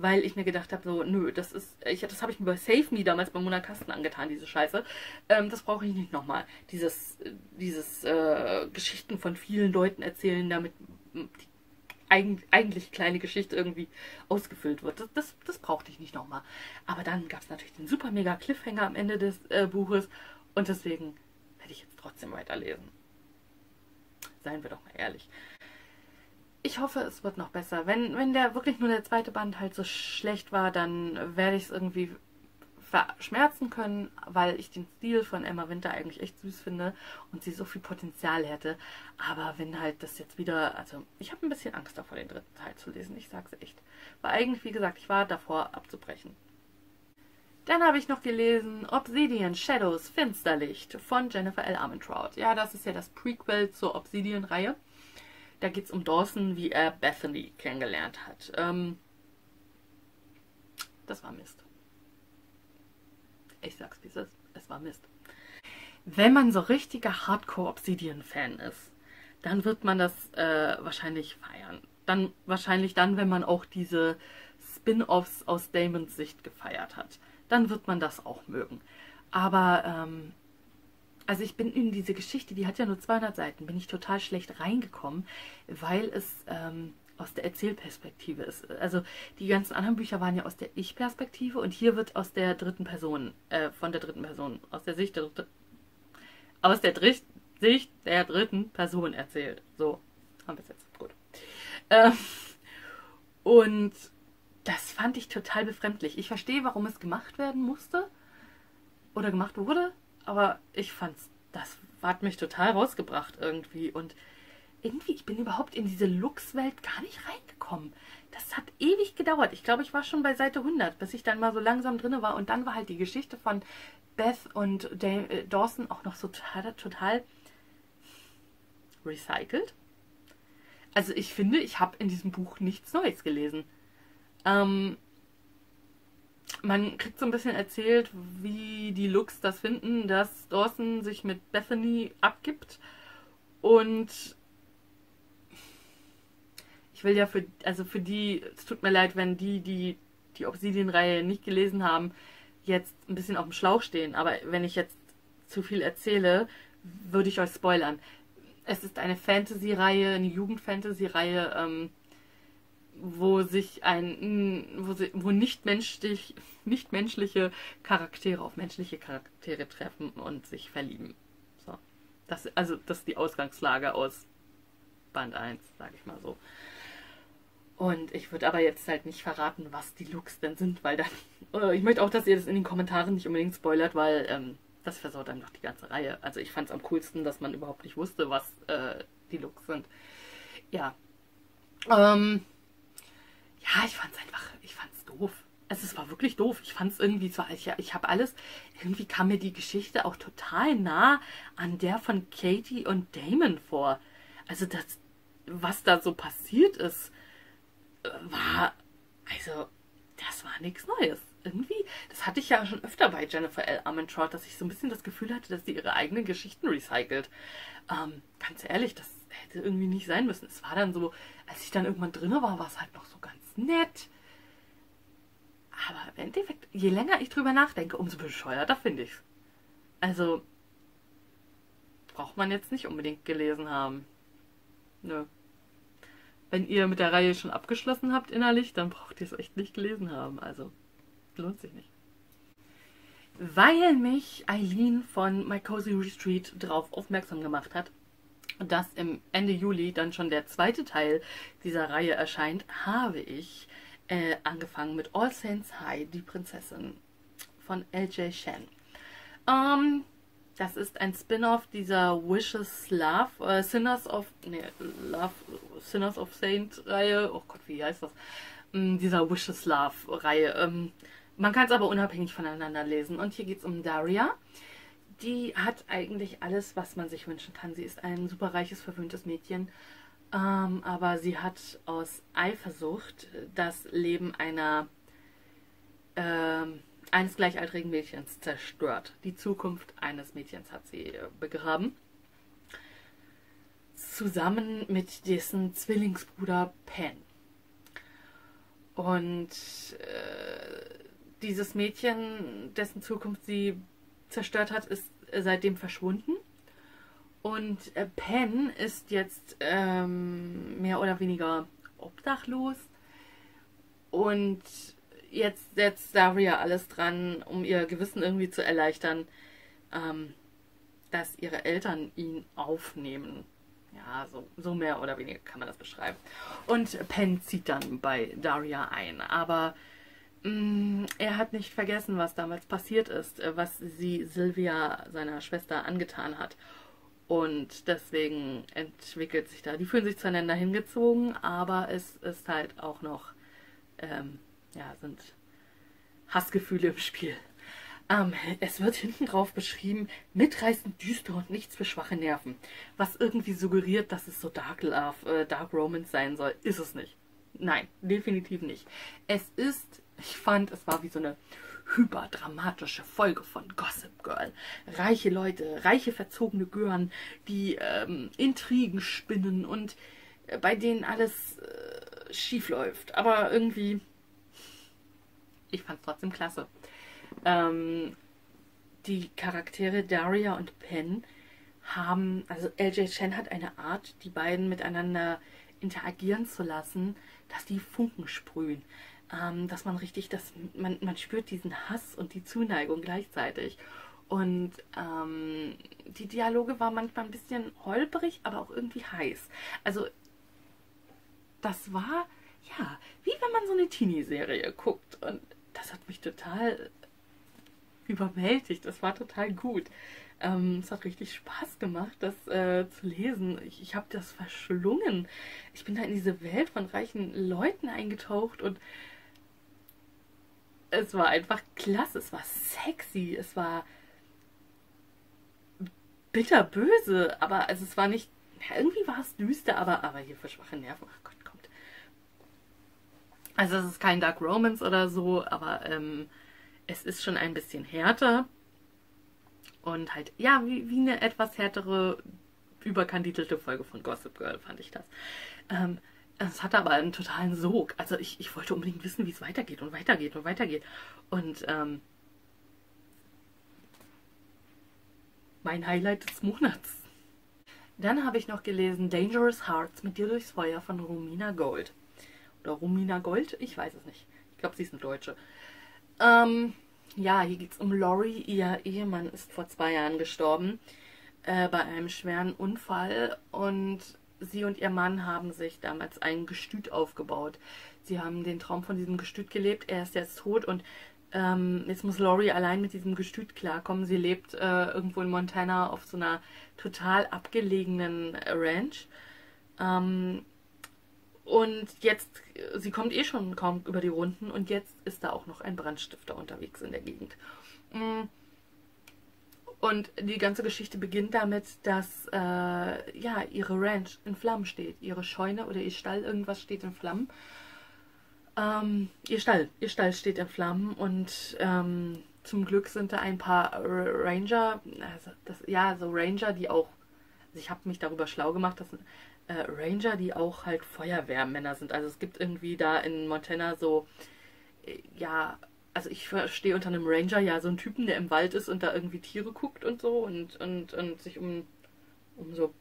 Weil ich mir gedacht habe, so, nö, das ist, ich, das habe ich mir bei Save Me damals bei Mona Kasten angetan, diese Scheiße. Ähm, das brauche ich nicht nochmal. Dieses, dieses äh, Geschichten von vielen Leuten erzählen, damit die eigentlich kleine Geschichte irgendwie ausgefüllt wird. Das, das, das brauchte ich nicht nochmal. Aber dann gab es natürlich den super mega Cliffhanger am Ende des äh, Buches und deswegen werde ich jetzt trotzdem weiterlesen. Seien wir doch mal ehrlich. Ich hoffe, es wird noch besser. Wenn, wenn der wirklich nur der zweite Band halt so schlecht war, dann werde ich es irgendwie verschmerzen können, weil ich den Stil von Emma Winter eigentlich echt süß finde und sie so viel Potenzial hätte. Aber wenn halt das jetzt wieder, also ich habe ein bisschen Angst davor, den dritten Teil zu lesen, ich sag's echt. Weil eigentlich, wie gesagt, ich war davor abzubrechen. Dann habe ich noch gelesen Obsidian: Shadows – Finsterlicht von Jennifer L. Armentrout. Ja, das ist ja das Prequel zur Obsidian-Reihe. Da geht's um Dawson, wie er Bethany kennengelernt hat. Ähm, das war Mist. Ich sag's wie es ist, es war Mist. Wenn man so richtiger Hardcore-Obsidian-Fan ist, dann wird man das äh, wahrscheinlich feiern. Dann wahrscheinlich dann, wenn man auch diese Spin-Offs aus Damons Sicht gefeiert hat. Dann wird man das auch mögen. Aber, ähm, also ich bin in diese Geschichte, die hat ja nur zweihundert Seiten, bin ich total schlecht reingekommen, weil es... Ähm, aus der Erzählperspektive ist. Also die ganzen anderen Bücher waren ja aus der Ich-Perspektive und hier wird aus der dritten Person, äh, von der dritten Person, aus der Sicht der, aus der Dricht, Sicht der dritten Person erzählt. So, haben wir es jetzt. Gut. Ähm, und das fand ich total befremdlich. Ich verstehe, warum es gemacht werden musste oder gemacht wurde, aber ich fand's, das hat mich total rausgebracht irgendwie und irgendwie, ich bin überhaupt in diese Lux-Welt gar nicht reingekommen. Das hat ewig gedauert. Ich glaube, ich war schon bei Seite hundert, bis ich dann mal so langsam drin war. Und dann war halt die Geschichte von Beth und Dawson auch noch so total, total recycelt. Also ich finde, ich habe in diesem Buch nichts Neues gelesen. Ähm, man kriegt so ein bisschen erzählt, wie die Lux das finden, dass Dawson sich mit Bethany abgibt und ich will ja für, also für die, es tut mir leid, wenn die, die die Obsidian-Reihe nicht gelesen haben, jetzt ein bisschen auf dem Schlauch stehen. Aber wenn ich jetzt zu viel erzähle, würde ich euch spoilern. Es ist eine Fantasy-Reihe, eine Jugend-Fantasy-Reihe, ähm, wo sich ein, wo, sie, wo nicht menschlich, nicht menschliche Charaktere auf menschliche Charaktere treffen und sich verlieben. So. Das, also das ist die Ausgangslage aus Band eins, sage ich mal so. Und ich würde aber jetzt halt nicht verraten, was die Looks denn sind, weil dann... Ich möchte auch, dass ihr das in den Kommentaren nicht unbedingt spoilert, weil ähm, das versaut dann doch die ganze Reihe. Also ich fand es am coolsten, dass man überhaupt nicht wusste, was äh, die Looks sind. Ja. Ähm, ja, ich fand es einfach... Ich fand es doof. Also es war wirklich doof. Ich fand es irgendwie... Zwar, ich ich habe alles... Irgendwie kam mir die Geschichte auch total nah an der von Katie und Damon vor. Also das... Was da so passiert ist... war, also, das war nichts Neues. irgendwie, das hatte ich ja schon öfter bei Jennifer L. Armentrout, dass ich so ein bisschen das Gefühl hatte, dass sie ihre eigenen Geschichten recycelt. Ähm, ganz ehrlich, das hätte irgendwie nicht sein müssen. Es war dann so, als ich dann irgendwann drin war, war es halt noch so ganz nett. Aber im Endeffekt, je länger ich drüber nachdenke, umso bescheuerter finde ich es. Also, braucht man jetzt nicht unbedingt gelesen haben. Nö. Wenn ihr mit der Reihe schon abgeschlossen habt innerlich, dann braucht ihr es echt nicht gelesen haben. Also, lohnt sich nicht. Weil mich Eileen von My Cozy Retreat darauf aufmerksam gemacht hat, dass im Ende Juli dann schon der zweite Teil dieser Reihe erscheint, habe ich äh, angefangen mit All Saints High, Die Prinzessin von L J. Shen. Ähm, das ist ein Spin-off dieser Wishes Love, äh, Sinners of, nee, Love, Sinners of Saint Reihe, oh Gott, wie heißt das? Ähm, dieser Wishes Love Reihe. Ähm, man kann es aber unabhängig voneinander lesen. Und hier geht es um Daria. Die hat eigentlich alles, was man sich wünschen kann. Sie ist ein superreiches, verwöhntes Mädchen, ähm, aber sie hat aus Eifersucht das Leben einer, äh, eines gleichaltrigen Mädchens zerstört. Die Zukunft eines Mädchens hat sie äh, begraben. Zusammen mit dessen Zwillingsbruder Pen. Und äh, dieses Mädchen, dessen Zukunft sie zerstört hat, ist seitdem verschwunden. Und Pen ist jetzt ähm, mehr oder weniger obdachlos. Und jetzt setzt Daria alles dran, um ihr Gewissen irgendwie zu erleichtern, ähm, dass ihre Eltern ihn aufnehmen. Ja, so, so mehr oder weniger kann man das beschreiben. Und Pen zieht dann bei Daria ein. Aber er hat nicht vergessen, was damals passiert ist, was sie Sylvia, seiner Schwester, angetan hat. Und deswegen entwickelt sich da. Die fühlen sich zueinander hingezogen, aber es ist halt auch noch, ähm, ja, sind Hassgefühle im Spiel. Ähm, es wird hinten drauf beschrieben, mitreißend düster und nichts für schwache Nerven. Was irgendwie suggeriert, dass es so Dark Love, äh, Dark Romance sein soll, ist es nicht. Nein, definitiv nicht. Es ist, ich fand, es war wie so eine hyperdramatische Folge von Gossip Girl. Reiche Leute, reiche verzogene Gören, die ähm, Intrigen spinnen und äh, bei denen alles äh, schief läuft. Aber irgendwie, ich fand es trotzdem klasse. Ähm, die Charaktere Daria und Pen haben, also L J. Shen hat eine Art, die beiden miteinander interagieren zu lassen, dass die Funken sprühen. Ähm, dass man richtig, dass man, man spürt diesen Hass und die Zuneigung gleichzeitig. Und ähm, die Dialoge waren manchmal ein bisschen holprig, aber auch irgendwie heiß. Also das war, ja, wie wenn man so eine Teenie-Serie guckt. Und das hat mich total überwältigt. Das war total gut. Ähm, es hat richtig Spaß gemacht, das äh, zu lesen. Ich, ich habe das verschlungen. Ich bin da in diese Welt von reichen Leuten eingetaucht und es war einfach klasse. Es war sexy, es war bitterböse, aber also es war nicht, ja, irgendwie war es düster, aber, aber hier für schwache Nerven. Ach Gott, kommt. Also es ist kein Dark Romance oder so, aber ähm, es ist schon ein bisschen härter. Und halt, ja, wie, wie eine etwas härtere, überkandidelte Folge von Gossip Girl, fand ich das. Ähm, es hatte aber einen totalen Sog. Also ich, ich wollte unbedingt wissen, wie es weitergeht und weitergeht und weitergeht. Und ähm, mein Highlight des Monats. Dann habe ich noch gelesen Dangerous Hearts mit dir durchs Feuer von Romina Gold. Oder Romina Gold? Ich weiß es nicht. Ich glaube, sie ist eine Deutsche. Ähm... Ja, hier geht es um Lori. Ihr Ehemann ist vor zwei Jahren gestorben äh, bei einem schweren Unfall und sie und ihr Mann haben sich damals ein Gestüt aufgebaut. Sie haben den Traum von diesem Gestüt gelebt, er ist jetzt tot und ähm, jetzt muss Lori allein mit diesem Gestüt klarkommen. Sie lebt äh, irgendwo in Montana auf so einer total abgelegenen Ranch. Ähm, Und jetzt, sie kommt eh schon kaum über die Runden und jetzt ist da auch noch ein Brandstifter unterwegs in der Gegend. Und die ganze Geschichte beginnt damit, dass äh, ja, ihre Ranch in Flammen steht, ihre Scheune oder ihr Stall, irgendwas steht in Flammen. Ähm, ihr Stall. Ihr Stall steht in Flammen und ähm, zum Glück sind da ein paar Ranger, also das, ja, so Ranger, die auch, also ich habe mich darüber schlau gemacht, dass äh, Ranger, die auch halt Feuerwehrmänner sind. Also es gibt irgendwie da in Montana so, äh, ja, also ich verstehe unter einem Ranger ja so einen Typen, der im Wald ist und da irgendwie Tiere guckt und so und, und, und sich um, um so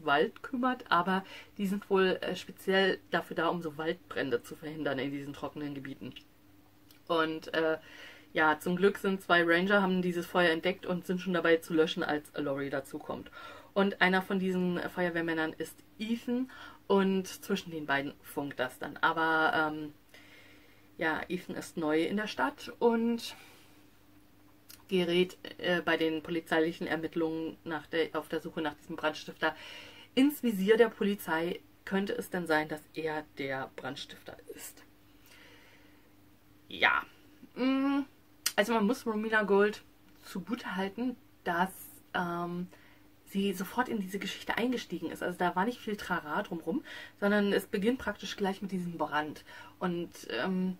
Wald kümmert, aber die sind wohl äh, speziell dafür da, um so Waldbrände zu verhindern in diesen trockenen Gebieten. Und äh, ja, zum Glück sind zwei Ranger, haben dieses Feuer entdeckt und sind schon dabei zu löschen, als Laurie dazukommt. Und einer von diesen äh, Feuerwehrmännern ist Ethan und zwischen den beiden funkt das dann. Aber ähm, ja, Ethan ist neu in der Stadt und gerät äh, bei den polizeilichen Ermittlungen nach der, auf der Suche nach diesem Brandstifter ins Visier der Polizei. Könnte es denn sein, dass er der Brandstifter ist? Ja, also man muss Romina Gold zugutehalten, dass ähm, sie sofort in diese Geschichte eingestiegen ist. Also da war nicht viel Trara drumherum, sondern es beginnt praktisch gleich mit diesem Brand. Und ähm,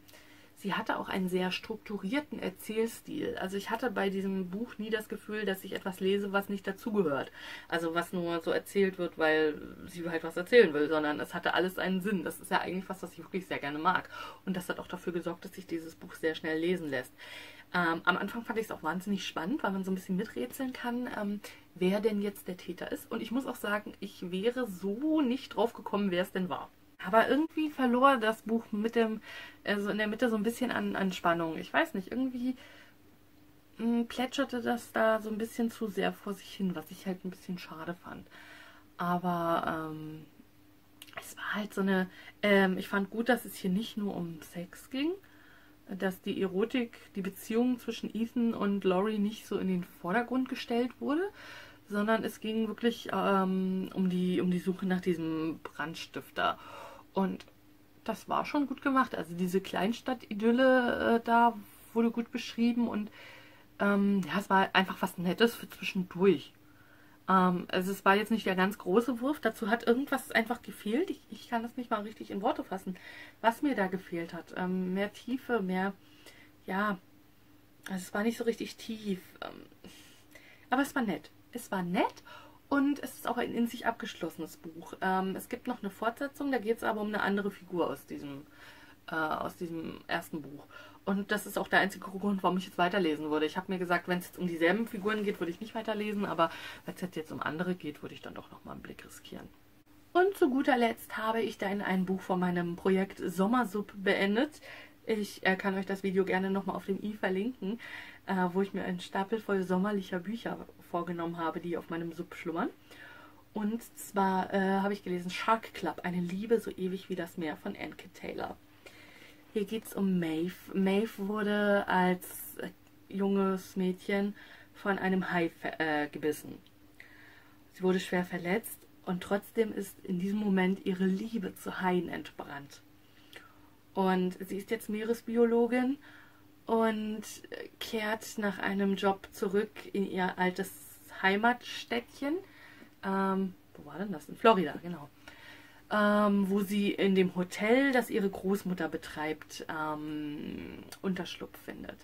sie hatte auch einen sehr strukturierten Erzählstil. Also ich hatte bei diesem Buch nie das Gefühl, dass ich etwas lese, was nicht dazugehört. Also was nur so erzählt wird, weil sie halt was erzählen will, sondern es hatte alles einen Sinn. Das ist ja eigentlich was, was ich wirklich sehr gerne mag. Und das hat auch dafür gesorgt, dass sich dieses Buch sehr schnell lesen lässt. Ähm, am Anfang fand ich es auch wahnsinnig spannend, weil man so ein bisschen miträtseln kann, ähm, wer denn jetzt der Täter ist. Und ich muss auch sagen, ich wäre so nicht drauf gekommen, wer es denn war. Aber irgendwie verlor das Buch mit dem, also in der Mitte so ein bisschen an, an Spannung. Ich weiß nicht, irgendwie mh, plätscherte das da so ein bisschen zu sehr vor sich hin, was ich halt ein bisschen schade fand. Aber ähm, es war halt so eine, ähm, ich fand gut, dass es hier nicht nur um Sex ging, dass die Erotik, die Beziehung zwischen Ethan und Laurie nicht so in den Vordergrund gestellt wurde, sondern es ging wirklich ähm, um, die, um die Suche nach diesem Brandstifter. Und das war schon gut gemacht. Also diese Kleinstadt-Idylle äh, da wurde gut beschrieben und ähm, ja, es war einfach was Nettes für zwischendurch. Ähm, also es war jetzt nicht der ganz große Wurf. Dazu hat irgendwas einfach gefehlt. Ich, ich kann das nicht mal richtig in Worte fassen, was mir da gefehlt hat. Ähm, mehr Tiefe, mehr, ja, also es war nicht so richtig tief. Ähm, aber es war nett. Es war nett. Und es ist auch ein in sich abgeschlossenes Buch. Ähm, es gibt noch eine Fortsetzung, da geht es aber um eine andere Figur aus diesem, äh, aus diesem ersten Buch. Und das ist auch der einzige Grund, warum ich jetzt weiterlesen würde. Ich habe mir gesagt, wenn es jetzt um dieselben Figuren geht, würde ich nicht weiterlesen, aber wenn es jetzt um andere geht, würde ich dann doch nochmal einen Blick riskieren. Und zu guter Letzt habe ich dann ein Buch von meinem Projekt Sommersupp beendet. Ich äh, kann euch das Video gerne nochmal auf dem i verlinken, äh, wo ich mir einen Stapel voll sommerlicher Bücher vorgenommen habe, die auf meinem Sub schlummern. Und zwar äh, habe ich gelesen Shark Club, eine Liebe so ewig wie das Meer von Ann Kidd Taylor. Hier geht es um Maeve. Maeve wurde als äh, junges Mädchen von einem Hai äh, gebissen. Sie wurde schwer verletzt und trotzdem ist in diesem Moment ihre Liebe zu Haien entbrannt. Und sie ist jetzt Meeresbiologin und kehrt nach einem Job zurück in ihr altes Heimatstädtchen. Ähm, wo war denn das? In Florida, genau. Ähm, wo sie in dem Hotel, das ihre Großmutter betreibt, ähm, Unterschlupf findet.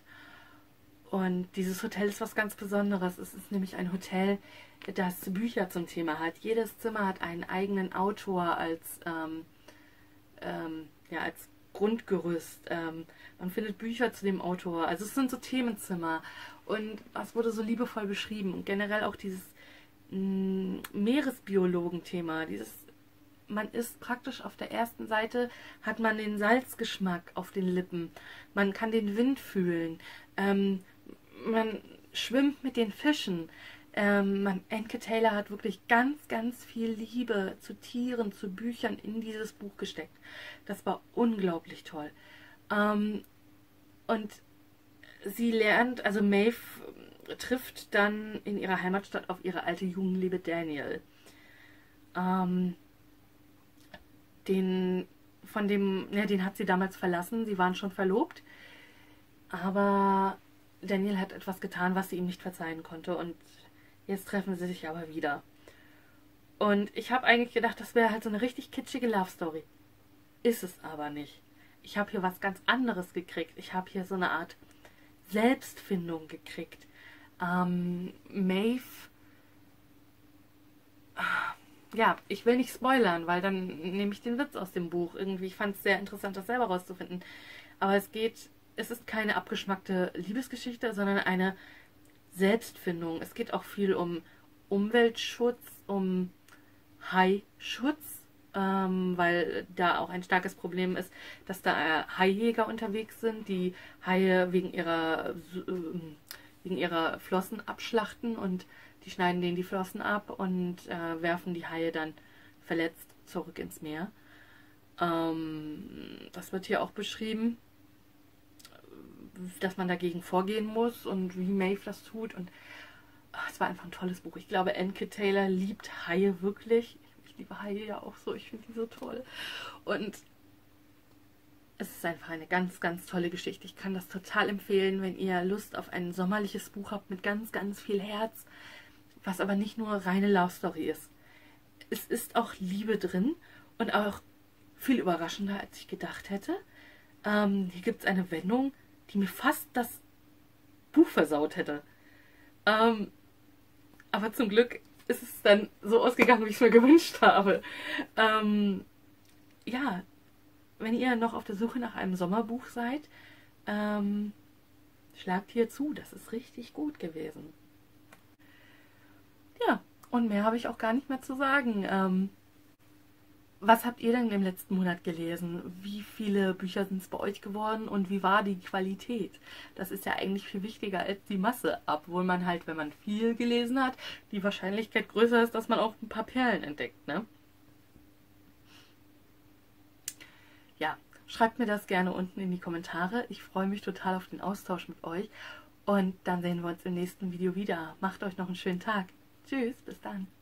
Und dieses Hotel ist was ganz Besonderes. Es ist nämlich ein Hotel, das Bücher zum Thema hat. Jedes Zimmer hat einen eigenen Autor als... Ähm, ähm, ja, als Grundgerüst. Ähm, man findet Bücher zu dem Autor. Also es sind so Themenzimmer. Und das wurde so liebevoll beschrieben. Und generell auch dieses Meeresbiologen-Thema. Dieses, man ist praktisch auf der ersten Seite, hat man den Salzgeschmack auf den Lippen. Man kann den Wind fühlen. Ähm, man schwimmt mit den Fischen. Ähm, Ann Kidd Taylor hat wirklich ganz, ganz viel Liebe zu Tieren, zu Büchern in dieses Buch gesteckt. Das war unglaublich toll. Ähm, und sie lernt, also Maeve trifft dann in ihrer Heimatstadt auf ihre alte Jugendliebe Daniel. Ähm, den, von dem, ja, den hat sie damals verlassen, sie waren schon verlobt, aber Daniel hat etwas getan, was sie ihm nicht verzeihen konnte und jetzt treffen sie sich aber wieder. Und ich habe eigentlich gedacht, das wäre halt so eine richtig kitschige Love-Story. Ist es aber nicht. ich habe hier was ganz anderes gekriegt. Ich habe hier so eine Art Selbstfindung gekriegt. Ähm, Maeve, ja, ich will nicht spoilern, weil dann nehme ich den Witz aus dem Buch. Irgendwie, ich fand es sehr interessant, das selber rauszufinden. Aber es geht, es ist keine abgeschmackte Liebesgeschichte, sondern eine Selbstfindung. Es geht auch viel um Umweltschutz, um Haischutz, ähm, weil da auch ein starkes Problem ist, dass da Haijäger unterwegs sind, die Haie wegen ihrer, wegen ihrer Flossen abschlachten und die schneiden denen die Flossen ab und äh, werfen die Haie dann verletzt zurück ins Meer. Ähm, das wird hier auch beschrieben, dass man dagegen vorgehen muss und wie Maeve das tut. Und ach, es war einfach ein tolles Buch. Ich glaube, Ann Kidd Taylor liebt Haie wirklich. Ich liebe Haie ja auch so. Ich finde die so toll. Und es ist einfach eine ganz, ganz tolle Geschichte. Ich kann das total empfehlen, wenn ihr Lust auf ein sommerliches Buch habt mit ganz, ganz viel Herz, was aber nicht nur reine Love Story ist. Es ist auch Liebe drin und auch viel überraschender, als ich gedacht hätte. Ähm, hier gibt es eine Wendung, die mir fast das Buch versaut hätte. Ähm, aber zum Glück ist es dann so ausgegangen, wie ich es mir gewünscht habe. Ähm, ja, wenn ihr noch auf der Suche nach einem Sommerbuch seid, ähm, schlagt hier zu. Das ist richtig gut gewesen. Ja, und mehr habe ich auch gar nicht mehr zu sagen. Ähm, was habt ihr denn im letzten Monat gelesen? Wie viele Bücher sind es bei euch geworden und wie war die Qualität? Das ist ja eigentlich viel wichtiger als die Masse, obwohl man halt, wenn man viel gelesen hat, die Wahrscheinlichkeit größer ist, dass man auch ein paar Perlen entdeckt, ne? Ja, schreibt mir das gerne unten in die Kommentare. Ich freue mich total auf den Austausch mit euch und dann sehen wir uns im nächsten Video wieder. Macht euch noch einen schönen Tag. Tschüss, bis dann.